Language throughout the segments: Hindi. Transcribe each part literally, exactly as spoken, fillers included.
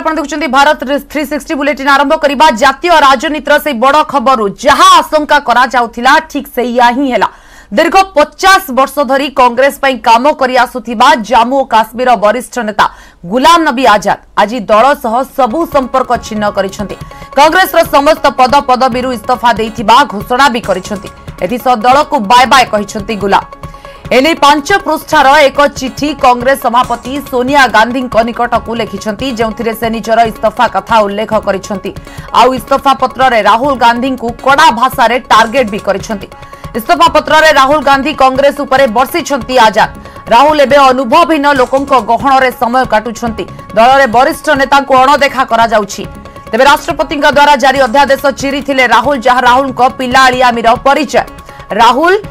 आपण देखुछन्ती भारत तीन सौ साठ बुलेटिन आरंभ करिबा जातीय राजनीतिर से बड़ खबर जहां आशंका करा जाउथिला ठीक से या ही हेला। दीर्घ पचास वर्ष धरी कांग्रेस पई काम करि आसुथिबा जम्मू और काश्मीर वरिष्ठ नेता गुलाम नबी आजाद आज दल सह सबु संपर्क छिन्न करिसंती। कांग्रेस रो समस्त पद पदवी रु इस्तफा देथिबा घोषणा भी करिसंती। एथि स दल को बाय बाय कहिसंती गुलाम। एने पांच पृष्ठार एक चिठी कांग्रेस सभापति सोनिया गांधी निकट को लिखिं जो से निजर इस्तफा कथा उल्लेख कर इस्तफा पत्र राहुल गांधी को कड़ा भाषा रे टार्गेट भी करछंती। इस्तफा पत्र राहुल गांधी कांग्रेस उपरे बर्षिछंती आजाद। राहुल एवं अनुभवहीन लोकों गहन में समय काटुछंती। दल में वरिष्ठ नेता को अणदेखा करा जाउछि। तेबे राष्ट्रपति द्वारा जारी अध्यादेश चिरी राहुल जहां राहुल पिलाआमिर परिचय राहुल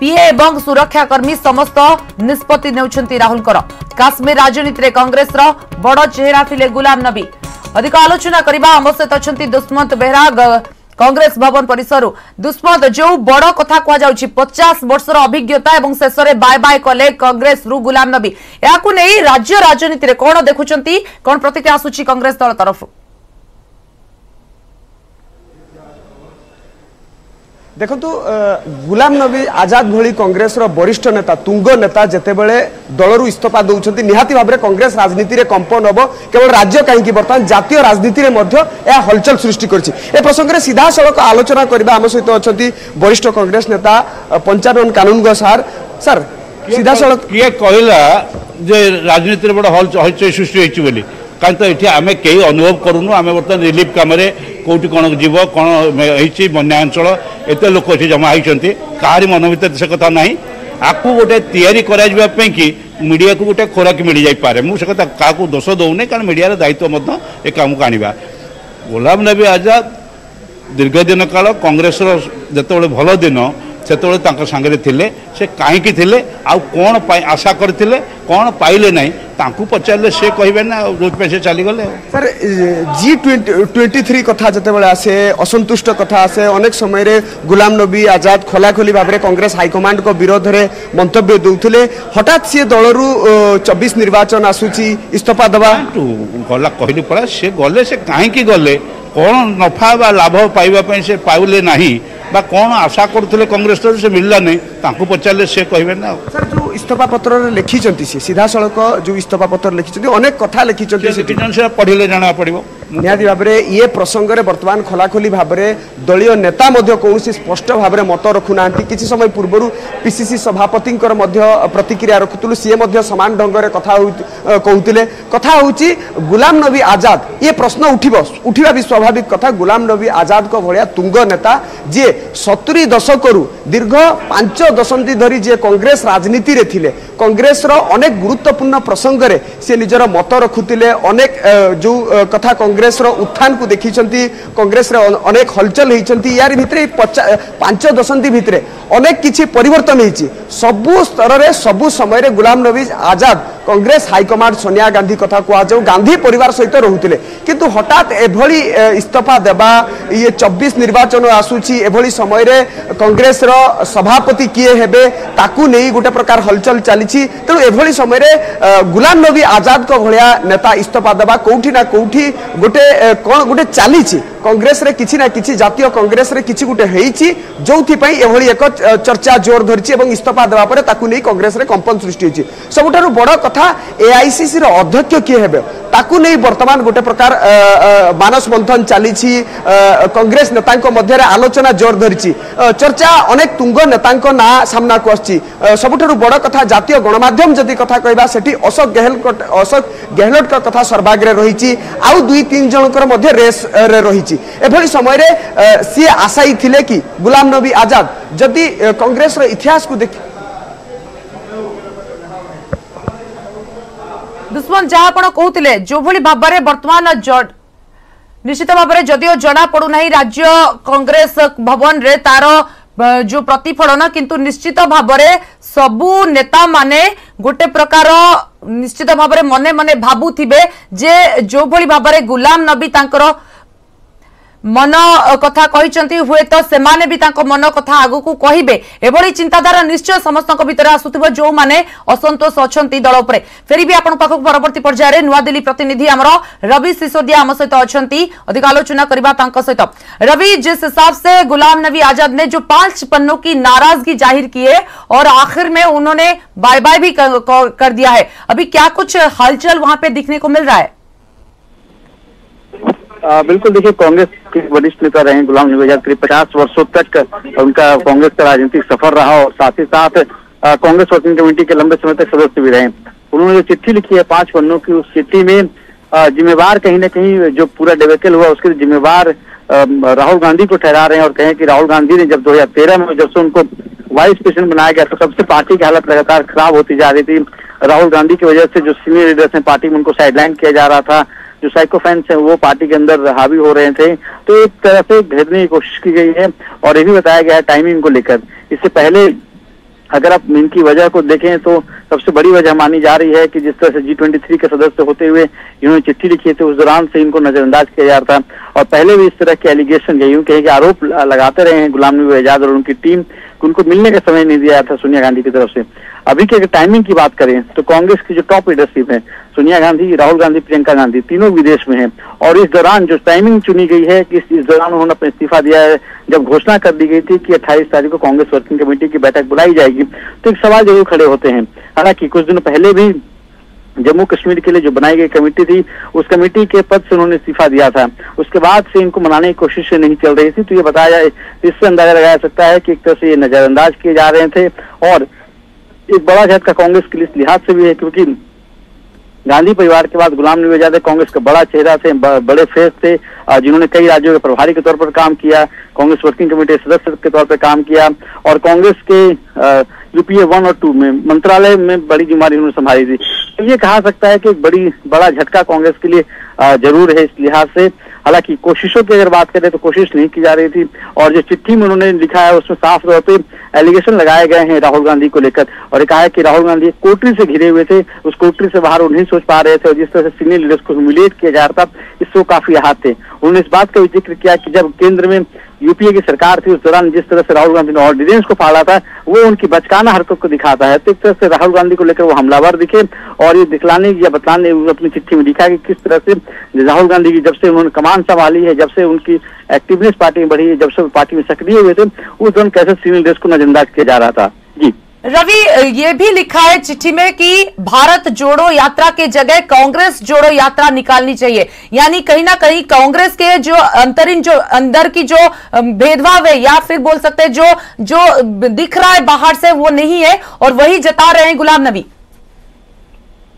पीए एवं सुरक्षाकर्मी समस्त निष्पत्ति नेउछंती। राहुल काश्मीर राजनीति में कांग्रेस बड़ चेहरा थिले गुलाम नबी। अधिक आलोचना करबा हम सहित अछंती दुष्मंत बेहरा कांग्रेस भवन परिसर। दुष्मंत जो बड़ कथा कह जाउछि पचास वर्ष अभिज्ञता एवं शेष में बाय बाय कले कांग्रेस रु गुलाम नबी। याकु नै राज्य राजनीति में कौन देखुछंती कौन प्रतिक्रिया आसुछि कांग्रेस दल तरफ। देखंतु गुलाम नबी आजाद भली कांग्रेस रो वरिष्ठ नेता तुंग नेता जेतेबेले दलरू इस्तफा दउछंती निहाती भाबरे कांग्रेस राजनीति रे कंपन होबो। केवल राज्य काहेकि बर्तमान जातीय राजनीति रे मध्य ए हलचल सृष्टि करछि। ए प्रसंग रे सीधा सड़क आलोचना करबा हम सहित अछंती वरिष्ठ कांग्रेस नेता पंचानन कानूनगो सर। सर सीधा सड़क ये कहला जे राजनीति रे बड हलचल सृष्टि होइछि बोली कारण तो ये आम कई अनुभव करूनु। आम बर्तमान रिलीफ कम कौटी कौन जीव कौन होती बना अंचल एत लोक ये जमा होती कहार मन भितर से कथा ना आपको गोटे या कि मीडिया को गोटे खोराक मिल जापे मुझे क्या दोष दौने कारण मीडिया दायित्व ये कम को आने गुलाम नबी आजाद दीर्घ दिन काल कांग्रेस जो भल दिन से सांगे थे से कहीं थे आउ कौन आशा करते कौन पाइले ना पचारे से कहे ना से चलीगले। सर जी ट्वेंटी थ्री कथा जो आसे असंतुष्ट कथा आसे अनेक समय गुलाम नबी आजाद खोलाखोली भाव में कांग्रेस हाइकमांड को विरोध में मंतव्य दूसरे हठात सी दलरू चौबीस निर्वाचन आसूची इस्तफा दवा गला कहली पड़ा से गले से कहीं गले कौन नफा बा लाभ पाइबा से पाइले ना बा कौन आशा करते कांग्रेस से मिलला नहीं पचारे से कहे ना। सर जो इस्तफा पत्र लिखी सीधा सड़क जो इस्तफा पत्र लिखी अनेक कथा लिखी पढ़ले जाना पड़ निहाती भाव में ये प्रसंग में बर्तमान खोलाखोली भाव में दलीय नेता कौन स्पष्ट भाव में मत रखुना। किसी समय पूर्वर पीसीसी सभापति प्रतिक्रिया रखुलु सी सामान ढंग से कथा कहते कथा हूँ गुलाम नबी आजाद ये प्रश्न उठ उठा भी स्वाभाविक कथा। गुलाम नबी आजाद भाया तुंग नेता जी सत्तरी दशक रु दीर्घ पांच दशंधि धरी जी कांग्रेस राजनीति रे थिले कांग्रेस रो अनेक गुरुत्वपूर्ण प्रसंग रे से निजर मत रखुतिले। अनेक जो कथा कांग्रेस रो उत्थान को देखिसंती कांग्रेस रे अनेक हलचल होइसंती। यार भितरे पांच दशंधि भितरे अनेक किछि परिवर्तन होइछि सबु स्तर रे सबु समय रे गुलाम नबी आजाद कांग्रेस हाइकमांड सोनिया गांधी कथा कह जाऊ गांधी परिवार सहित रोते किंतु हठात एभली इस्तफा देवा ये चौबीस निर्वाचन आसूची एभली समय रे कांग्रेस रो सभापति किए हेबे ताकू नहीं गोटे प्रकार हलचल चली तेणु एभली समय रे गुलाम नबी आजाद को भलिया नेता इस्तफा देवा कोठी ना कोठी गोटे कौन गोटे चली कांग्रेस रे किछि ना किछि जातीय कांग्रेस रे किछि गोटे हेछि जोथि पई एभली एक चर्चा जोर धरिछि एवं इस्तफा देवा पर ताकू नहीं कांग्रेस रे कंपन सृष्टि होछि। सबुठारु बड़ कथा एआईसीसी रो अध्यक्ष किए हेबे ताकू नहीं वर्तमान गोटे प्रकार मानस मंथन चली कांग्रेस नेतांको मध्यरे आलोचना जोर धरिछि चर्चा अनेक तुंग नेतांको ना सामना को आछि। सबुठारु बड़ कथा जातीय गणमाध्यम जदि कथा कहबा सेठी अशोक गेहलोत अशोक गेहलोत का कथा सर्वाग्रे रहिछि आउ दुई तीन जनकर मध्य रेस रे रहिछि। एभली समय रे सी आशाई थिले कि गुलाम नबी आजाद जदि कांग्रेस रो इतिहास को देखि दुश्मन जहां आपण कहते जो भाई भाव में बर्तमान निश्चित भाव में जदिव जना पड़ूना राज्य कांग्रेस भवन रे तार जो प्रतिफलन किंतु निश्चित भाव में सबू नेता माने गोटे प्रकार निश्चित भाव में मने मने भावुथिबे जे जो भाई भाव में गुलाम नबी तांकर मन कथा कहते हुए तो सेमाने भी तांको मन कथा आगु को कहिबे एभली चिंताधारा निश्चय समस्त भीतर आसुथिबो जो माने असंतोष अछंती दल उपरे। फेरि भी आपण पाखक परवर्ती पर्याय रे नुवा दिल्ली प्रतिनिधि हमरो रवि सिसोदिया हम सहित अछंती अधिक आलोचना करबा तांको सहित। रवि, जिस हिसाब से गुलाम नबी आजाद ने जो पांच पन्नों की नाराजगी जाहिर किए और आखिर में उन्होंने बाय बाय भी कर दिया है, अभी क्या कुछ हलचल वहां पे दिखने को मिल रहा है? आ, बिल्कुल देखिए, कांग्रेस के वरिष्ठ नेता रहे गुलाम नबी आजाद करीब पचास वर्षों तक उनका कांग्रेस का राजनीतिक सफर रहा और साथ ही साथ कांग्रेस वर्किंग कमेटी के लंबे समय तक सदस्य भी रहे। उन्होंने जो चिट्ठी लिखी है पांच पन्नों की, उस चिट्ठी में जिम्मेवार कहीं ना कहीं जो पूरा डेबेकल हुआ उसके जिम्मेवार राहुल गांधी को ठहरा रहे हैं और कहें कि राहुल गांधी ने जब दो हजार तेरह में जब से उनको वाइस प्रेसिडेंट बनाया गया तो सबसे पार्टी की हालत लगातार खराब होती जा रही थी। राहुल गांधी की वजह से जो सीनियर लीडर्स हैं पार्टी में उनको साइडलाइन किया जा रहा था, जो साइको फैंस हैं वो पार्टी के अंदर हावी हो रहे थे, तो एक तरह से घेरने की कोशिश की गई है। और ये भी बताया गया है टाइमिंग को लेकर, इससे पहले अगर आप इनकी वजह को देखें तो सबसे बड़ी वजह मानी जा रही है कि जिस तरह से जी ट्वेंटी थ्री के सदस्य होते हुए इन्होंने चिट्ठी लिखी थी उस दौरान से इनको नजरअंदाज किया जा रहा था और पहले भी इस तरह के एलिगेशन यूं कहे कि आरोप लगाते रहे हैं गुलाम नबी आजाद और उनकी टीम कि उनको मिलने का समय नहीं दिया जाता सोनिया गांधी की तरफ से। अभी की अगर टाइमिंग की बात करें तो कांग्रेस की जो टॉप लीडरशिप है सोनिया गांधी, राहुल गांधी, प्रियंका गांधी तीनों विदेश में हैं और इस दौरान जो टाइमिंग चुनी गई है कि इस दौरान उन्होंने अपना इस्तीफा दिया है। जब घोषणा कर दी गई थी कि अट्ठाईस तारीख को कांग्रेस वर्किंग कमेटी की बैठक बुलाई जाएगी तो एक सवाल जरूर खड़े होते हैं। हालांकि कुछ दिनों पहले भी जम्मू कश्मीर के लिए जो बनाई गई कमेटी थी उस कमेटी के पद से उन्होंने इस्तीफा दिया था, उसके बाद से इनको मनाने की कोशिश नहीं चल रही थी, तो ये बताया इससे अंदाजा लगाया जा सकता है कि एक तरह से ये नजरअंदाज किए जा रहे थे। और एक बड़ा झटका कांग्रेस के लिए लिहाज से भी है क्योंकि गांधी परिवार के बाद गुलाम नबी आजाद कांग्रेस का बड़ा चेहरा थे, बड़े फेस थे, जिन्होंने कई राज्यों के प्रभारी के तौर पर काम किया, कांग्रेस वर्किंग कमेटी के सदस्य के तौर पर काम किया और कांग्रेस के यूपीए वन और टू में मंत्रालय में बड़ी जिम्मेदारी उन्होंने संभाली थी। तो ये कहा सकता है कि एक बड़ी बड़ा झटका कांग्रेस के लिए जरूर है इस लिहाज से। हालांकि कोशिशों की अगर बात करें तो कोशिश नहीं की जा रही थी और जो चिट्ठी में उन्होंने लिखा है उसमें साफ तौर पे एलिगेशन लगाए गए हैं राहुल गांधी को लेकर और कहा है कि राहुल गांधी कोटरी से घिरे हुए थे, उस कोटरी से बाहर वो नहीं सोच पा रहे थे और जिस तरह से सीनियर लीडर्स को ह्यूमिलिएट किया जा रहा था इससे वो काफी आहत थे। उन्होंने इस बात का भी जिक्र किया कि जब केंद्र में यूपीए की सरकार थी उस दौरान जिस तरह से राहुल गांधी ने ऑर्डिनेंस को फाड़ा था वो उनकी बचकाना हरकत को दिखाता है, तो एक तरह से राहुल गांधी को लेकर वो हमलावर दिखे और ये दिखलाने या बताने अपनी चिट्ठी में लिखा कि किस तरह से राहुल गांधी की जब से उन्होंने कमान संभाली है, जब से उनकी एक्टिवनेस पार्टी में बढ़ी है, जब से पार्टी में सक्रिय हुए थे उस दौरान कैसे सीनियर लीडर्स को नजरअंदाज किया जा रहा था। जी रवि, ये भी लिखा है चिट्ठी में कि भारत जोड़ो यात्रा के जगह कांग्रेस जोड़ो यात्रा निकालनी चाहिए, यानी कहीं ना कहीं कांग्रेस के जो अंतरिम जो अंदर की जो भेदभाव है या फिर बोल सकते हैं जो जो दिख रहा है बाहर से वो नहीं है और वही जता रहे हैं गुलाम नबी।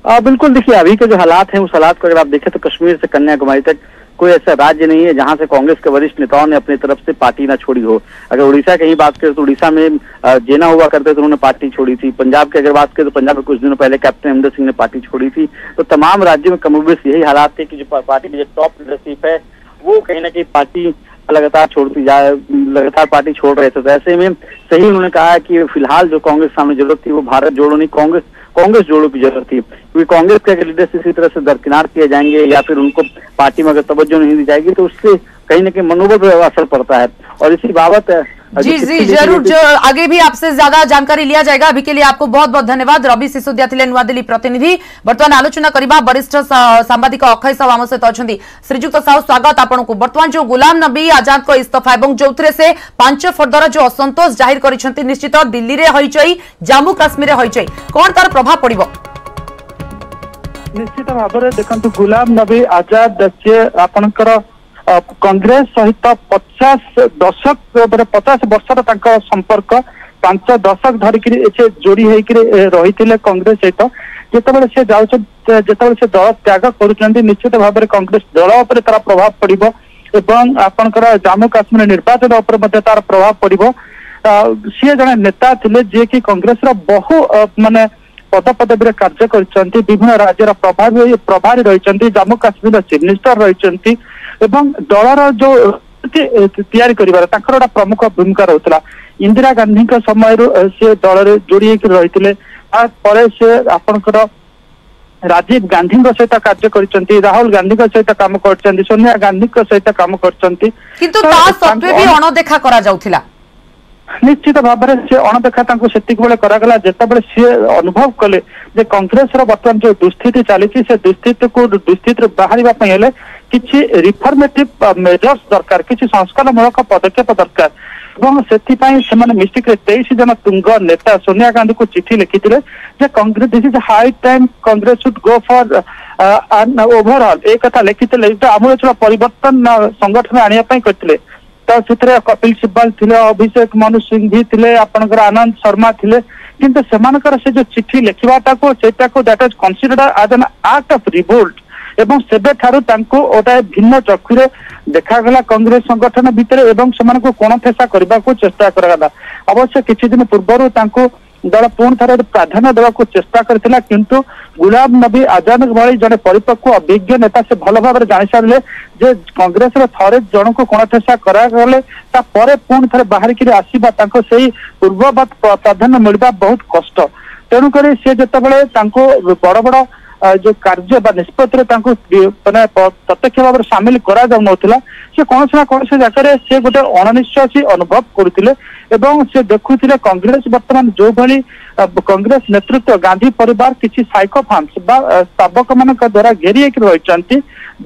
आ, बिल्कुल देखिए, अभी के जो हालात हैं उस हालात को अगर आप देखें तो कश्मीर से कन्याकुमारी तक कोई ऐसा राज्य नहीं है जहां से कांग्रेस के वरिष्ठ नेताओं ने अपनी तरफ से पार्टी ना छोड़ी हो। अगर उड़ीसा की ही बात करें तो उड़ीसा में जेना हुआ करते तो उन्होंने पार्टी छोड़ी थी, पंजाब की अगर बात करें तो पंजाब में कुछ दिनों पहले कैप्टन अमरिंदर सिंह ने पार्टी छोड़ी थी, तो तमाम राज्यों में कमोबेश यही हालात थे कि जो पार्टी की जो टॉप लीडरशिप है वो कहीं ना कहीं पार्टी लगातार छोड़ती जा लगातार पार्टी छोड़ रहे थे। तो ऐसे में सही उन्होंने कहा कि फिलहाल जो कांग्रेस सामने जरूरत थी वो भारत जोड़ो नहीं कांग्रेस कांग्रेस जोड़ों की जरूरत थी, क्योंकि कांग्रेस के लीडर्स इसी तरह से दरकिनार किए जाएंगे या फिर उनको पार्टी में अगर तवज्जो नहीं दी जाएगी तो उससे कहीं ना कहीं मनोबल पर असर पड़ता है। और इसी बाबत जी जी जरूर जो आगे भी आपसे ज्यादा जानकारी लिया जाएगा। अभी के लिए आपको बहुत बहुत धन्यवाद। रवि सिसोदिया थिले नुआदिल्ली प्रतिनिधि। वर्तमान आलोचना करबा वरिष्ठ सांबादिक अक्षय साहू आम सहित अच्छा श्रीजुक्त साहू, स्वागत आपको। वर्तमान जो गुलाम नबी आजाद को इस्तीफा और जो से पांच फर्दर जो असंतोष जाहिर करते निश्चित दिल्ली में हईचई जम्मू काश्मीर हईचई कौन तार प्रभाव पड़े? निश्चित भाव में देखो गुलाम नबी आजाद जे आपणकर कांग्रेस सहित पचास दशक मैंने पचास वर्षर संपर्क पांच दशक धरिक जोड़ी होकर रही थे कांग्रेस सहित जिते से जाते से दल त्याग कर निश्चित भाव में कांग्रेस दल उपर तार प्रभाव पड़ो एवं आपणकर जम्मू काश्मीर निर्वाचन उपर तार प्रभाव पड़ो। सी जड़े नेता थे जी कि कांग्रेस बहु मानने पद पदवी कार्य कर राज्यर प्रभावी प्रभारी रही जम्मू काश्मीर चीफ मिनिस्टर रही दलर जो तैयारी कर प्रमुख भूमिका रहा। इंदिरा गांधी समय से दल जोड़ी रही थे से आपणकर राजीव गांधी सहित कार्य कर राहुल गांधी सहित काम कर सोनिया गांधी सहित काम कर निश्चित भाव में सी अणदेखा बेले कराला जितेबाला सी अनुभव कले कांग्रेस बर्तमान जो दुस्थिति चली दुस्थिति को दुस्थिति बाहर किसी रिफॉर्मेटिव मेजर्स दरकार किसी संस्कारमूलक पदक्षेप दरकार मिस्टेक्रे तेईस जन तुंग नेता सोनिया गांधी को चिठी लिखी थे Congress this is high time Congress should go for an overall एक कथा लिखी आमूलचूल परिवर्तन संगठन आने करते तो कपिल सिब्बल थे अभिषेक मनु सिंघवी थे आपंकर आनंद शर्मा थे किंतु सेमानकर से जो चिठी लिखवाटा को सेटा को that is considered as an art of revolt एवं सेबे थारु तांको ओटाए भिन्न चक्षुरे देखागला कांग्रेस संगठन भितर एवं सेमानकु कोण फेसा करबा को चेष्टा कराला। अवश्य किछि दिन पूर्वरु तांको दल पुण थे प्राधान्य देवा को चेष्टा करथिला किंतु गुलाम नबी आजाद भाई जड़े परिपक्व अभिज्ञ नेता से भल भाव जानि सारे जे कांग्रेस रे जन को कोणाठेसा करागले तापर पुण थे बाहर कि आसीबा तांको सेही पूर्ववत प्राधान्य मिलबा बहुत कष्ट तेणुक सी जितेबाला तांको बड़ बड़ जो कार्य निष्पत्ति मैंने प्रत्यक्ष भाव में सामिल करा जाउ नथिला से कौन सा कौन सा जगह से गोटे अणनिश्वासी अनुभव करुले एवं से देखुले कांग्रेस बर्तमान जो भली कांग्रेस नेतृत्व गांधी परिवार किसी साइको फार्म्स स्तावक मान द्वारा घेरी रही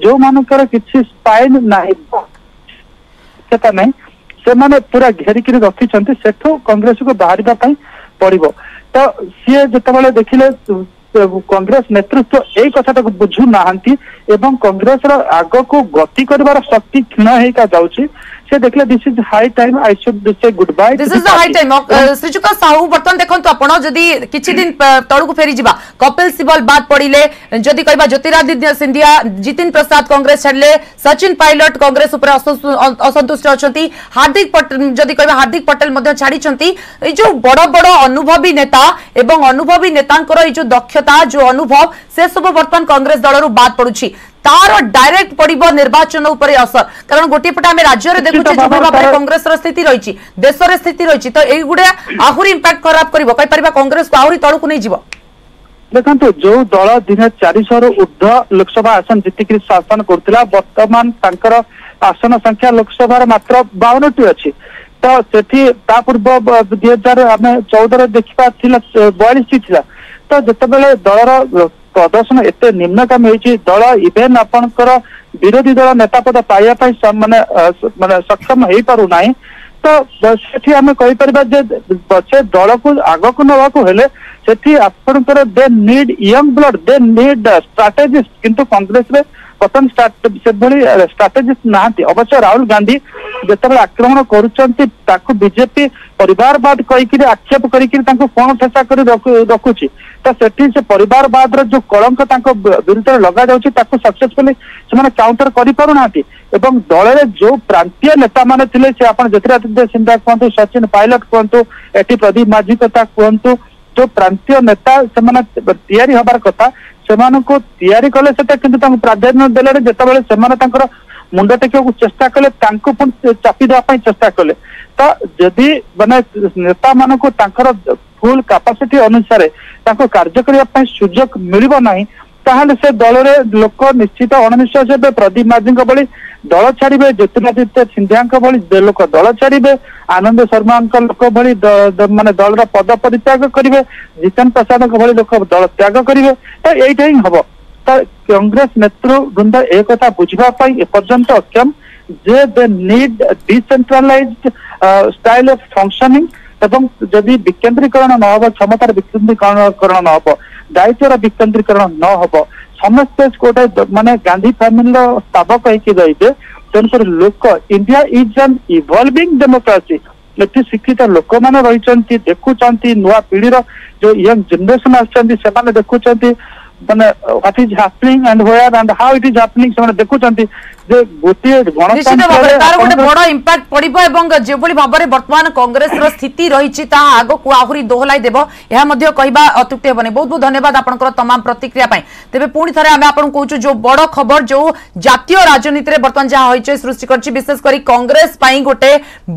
जो मानकर किसी स्पाइन ना ना से मैंने पूरा घेरिक रखी सेठू कांग्रेस को बाहर पड़ तो सी जिते देखिले कांग्रेस नेतृत्व यही कथा बुझु ना एवं कांग्रेस आग को गति कर शक्ति क्षीण होगा जाऊँगी से देखले this is high time I should say goodbye this is the high time श्रीजुका Sahu बर्तन देखंतु आपण जदी किछि दिन तळकु फेरी जिबा कपिल सिबल बाद पड़िले जदी कहबा ज्योतिरादित्य सिंधिया जितिन प्रसाद कांग्रेस छडले सचिन पायलट कांग्रेस ऊपर असंतुष्ट अछंती हार्दिक पटेल जदी कहबा हार्दिक पटेल मध्ये छाडी छंती ए जो बड़ बड़ अनुभवी नेता एवं अनुभवी नेतांकर ए जो दक्षता जो अनुभव से सब बर्तन कांग्रेस दलरु बाद पडुछि तार डायरेक्ट पड़ो निर्वाचन उपरे असर कारण गोटे पटे आम राज्य में देखुचे जो भाव कांग्रेस स्थिति रही देश स्थिति रही तो ये गुड़े आहरी इंपैक्ट खराब कर कांग्रेस को आहरी तलू नहीं जीव देखो जो दल दिन चारिश रु ऊर्धव लोकसभा आसन जीतिक शासन करुला बर्तमान आसन संख्या लोकसभा मात्र बावन टी अच्छी तो से पूर्व दुई हजार आम चौदह देखा बयालीस टी था तो जितेबाला दलर प्रदर्शन एत निम्नगामी होती दल इवेन आपणकर विरोधी दल नेता पद पाइबा माने माने सक्षम हो पारना तो से आम कहीपर से दल को आग को नाकूले से आपणकर they need young blood they need strategist किंतु कांग्रेस में बर्तमान से स्ट्राटेजिस्ट ना अवश्य राहुल गांधी जिते आक्रमण करजेपी परिवारवाद कहीकि आक्षेप करके कोण ठेसा कर रखुची तो सेठी से परिवारवाद जो कलंक विरुद्ध लग जाऊँगी सक्सेसफुली से काउंटर करना एवं दल जो प्रांतीय नेता माने थे से आप ज्योतिरादित्य सिंधिया कहतु सचिन पायलट कहतु एटी प्रदीप माझी कथा कहतु जो प्रांतीय नेता से या हबार कथा से या कले कि प्राधान्य देले जितेबाला से मुंड टेक चेस्टा कले चापी देवाई चेस्टा कले तो जदि माने नेता मान को फुल कैपेसिटी अनुसार कार्य करने सुजोग मिलना नहीं से दल में लोक निश्चित अणनिश्वास हे प्रदीप माझी भाई दल छाड़े ज्योतिरादित्य सिंधिया भाई लोक दल छाड़े आनंद शर्मा लोक भाई मानने दल पद परित्याग करेंगे जितेन प्रसाद भाई लोक दल त्याग करेंगे तो यही ही हम तो कांग्रेस नेतृवृंद एक कथा बुझापाई एपर्यंत अक्षम जे they need decentralised style of functioning एवं जदि विकेन्द्रीकरण न हो क्षमतार विकेन्द्रीकरण न हो दायित्वर विकेन्द्रीकरण न हो समस्ते गोटे माने गांधी फैमिली स्तावक होते तेणुकर लोक India is an evolving democracy ये शिक्षित लोक मैंने रही देखुंत नुआ पीढ़ीर जो यंग जेनेरेसन आसने देखुंत माने what is happening and where and how it is happening से देखुंत जे गोटे गणतंत्र तार गोटे बड़ इंपैक्ट पड़िबो एवं जे भली भाबरे वर्तमान कांग्रेस रो स्थिति रहिछि ता आगो को आहुरी दोहलाई देबो एहा मध्य कहिबा अतुक्ति हेबने। बहुत बहुत धन्यवाद आपनकर तमाम प्रतिक्रिया पई। तेबे पुणी थरे आमे आपन कहूछु जो बड़ खबर जो जातीय राजनीति रे वर्तमान जा होइछे सृष्टि करछि विशेष करी कांग्रेस पई गोटे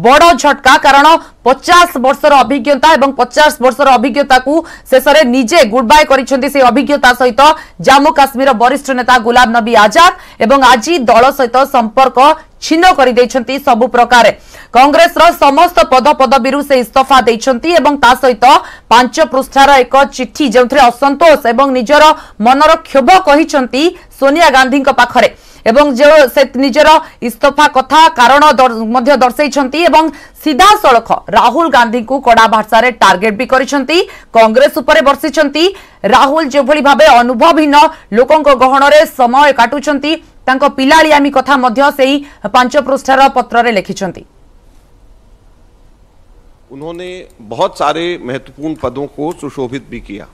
बड़ झटका कारण पचास वर्ष रो अभिज्ञता एवं पचास वर्ष रो अभिज्ञता को शेषरे निजे गुडबाय करिसेंती से अभिज्ञता सहित जम्मू काश्मीर वरिष्ठ नेता गुलाम नबी आजाद एवं आज दल सहित संपर्क छिन्न कर सबु प्रकार कांग्रेस समस्त पद पदवी से इस्तीफा देइछंती एवं ता सहित पांच पृष्ठार एक चिठी जो असंतोष एवं निजर मनर क्षोभ कहिछंती सोनिया गांधी पाखरे एवं जो से निजर इस्तीफा कथा कारण मध्य दर्शाई एवं सीधा सड़ख राहुल गांधी को कड़ा भाषा रे टार्गेट भी करिसेंती कांग्रेस उपरे बर्षिसेंती राहुल जो भली भाबे अनुभवहीन लोकों गहन रे समय काटुचंती तांको पिलाळियामी कथा मध्य से ही पांच पृष्ठार पत्र रे लिखिसेंती। उन्होंने बहुत सारे महत्वपूर्ण पदों को सुशोभित भी किया,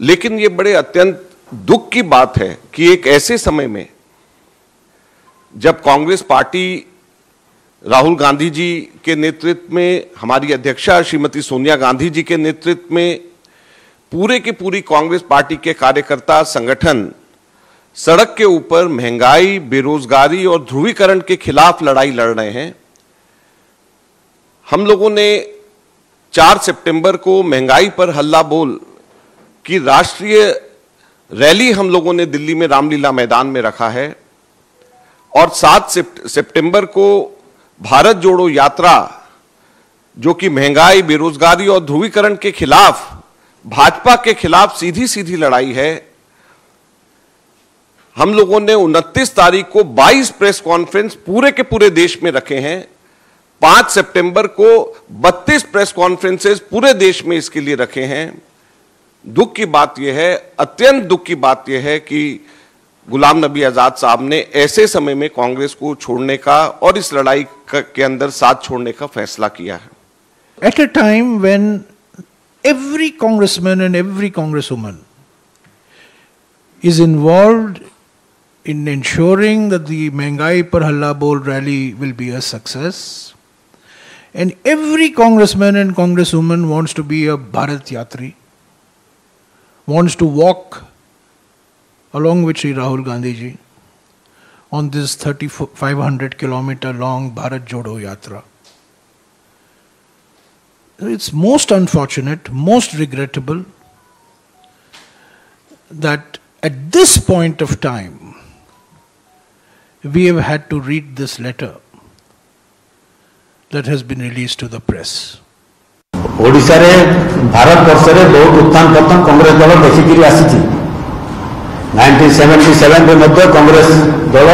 लेकिन ये बड़े अत्यंत दुख की बात है कि एक ऐसे समय में जब कांग्रेस पार्टी राहुल गांधी जी के नेतृत्व में, हमारी अध्यक्षा श्रीमती सोनिया गांधी जी के नेतृत्व में पूरे की पूरी कांग्रेस पार्टी के कार्यकर्ता संगठन सड़क के ऊपर महंगाई, बेरोजगारी और ध्रुवीकरण के खिलाफ लड़ाई लड़ रहे हैं। हम लोगों ने चार सितंबर को महंगाई पर हल्ला बोल की राष्ट्रीय रैली हम लोगों ने दिल्ली में रामलीला मैदान में रखा है और सात सितंबर को भारत जोड़ो यात्रा जो कि महंगाई, बेरोजगारी और ध्रुवीकरण के खिलाफ, भाजपा के खिलाफ सीधी सीधी लड़ाई है। हम लोगों ने उनतीस तारीख को बाईस प्रेस कॉन्फ्रेंस पूरे के पूरे देश में रखे हैं, पांच सितंबर को बत्तीस प्रेस कॉन्फ्रेंसेस पूरे देश में इसके लिए रखे हैं। दुख की बात यह है, अत्यंत दुख की बात यह है कि गुलाम नबी आज़ाद साहब ने ऐसे समय में कांग्रेस को छोड़ने का और इस लड़ाई के अंदर साथ छोड़ने का फैसला किया है। At a time when every congressman and every congresswoman is involved in ensuring that the Mehgai Par Halla Bol rally will be a success. And every congressman and congresswoman wants to be a Bharat Yatri, wants to walk along with Shri Rahul Gandhi ji on this thirty-five hundred kilometer long Bharat Jodo Yatra. It's most unfortunate, most regrettable that at this point of time, we have had to read this letter that has been released to the press. Odisha re Bharat Varsha re bahut uttan pathan Congress dal dekhi asichi nineteen seventy-seven re madhya Congress dal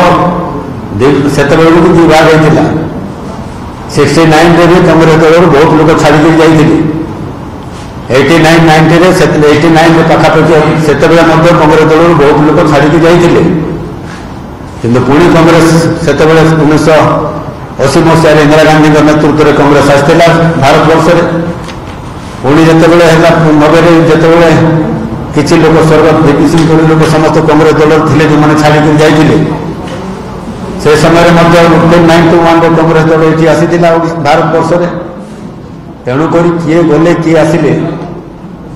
setabelu ki divag heitila sixty-nine re Congress dal bahut lok chhadi ke jaithile eighty-nine ninety re eighty-nine re pakha pakha setabela madhya Congress dal bahut lok chhadi ke jaithile किंतु पुणी कांग्रेस से उन्नीस अशी मसीह इंदिरा गांधी नेतृत्व में कांग्रेस आसला भारत वर्ष पुणी जितेबाला नबे जो किसी लोक स्वर्गत वीपी सिंह पुणी लोक समस्त कांग्रेस दल थे जो छाड़ी जाते से समय नाइन टू वन कांग्रेस दल ये आसी भारत वर्ष तेणुक किए गले किए आसिले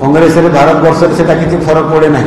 कांग्रेस भारत वर्ष किसी फरक पड़े ना।